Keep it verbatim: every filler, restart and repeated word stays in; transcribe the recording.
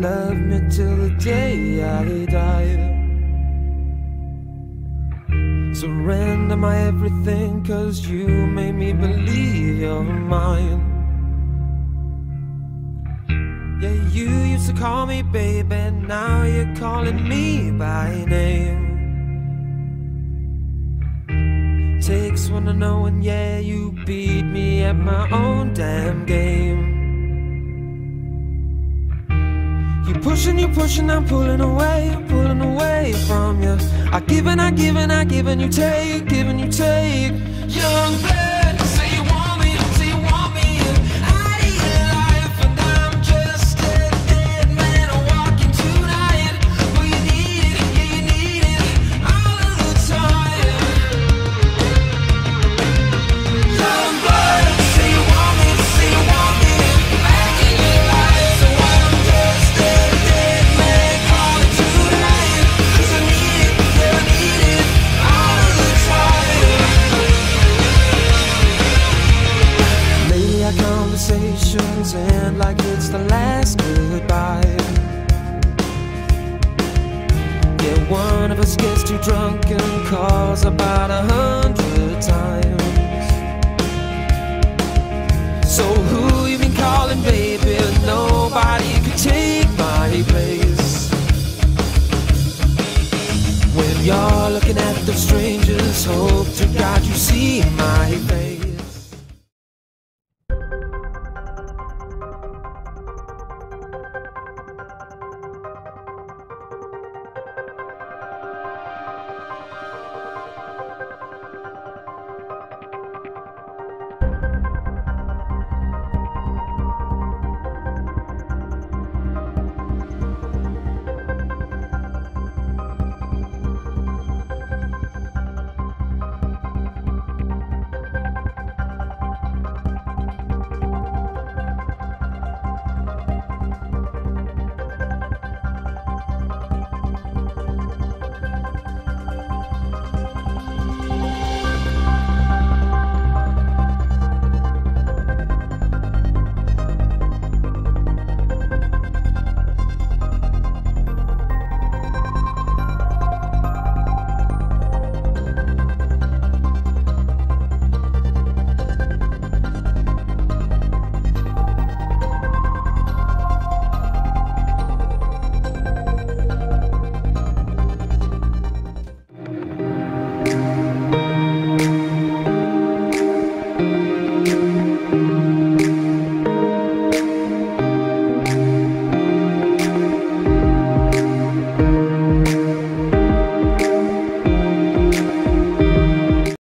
love me till the day I die. Surrender my everything, cause you made me believe you're mine. Yeah, you used to call me babe, and now you're calling me by name. Takes one to know, and yeah, you beat me at my own damn game. You pushing, you pushing, I'm pulling away, I'm pulling away from you. I give and I give and I give and you take, give and you take. Youngblood. Conversations end like it's the last goodbye. Yeah, one of us gets too drunk and calls about a hundred times. So who you been calling, baby? Nobody could take my place. When you're looking at them strangers, hope to God you see my face. Thank you.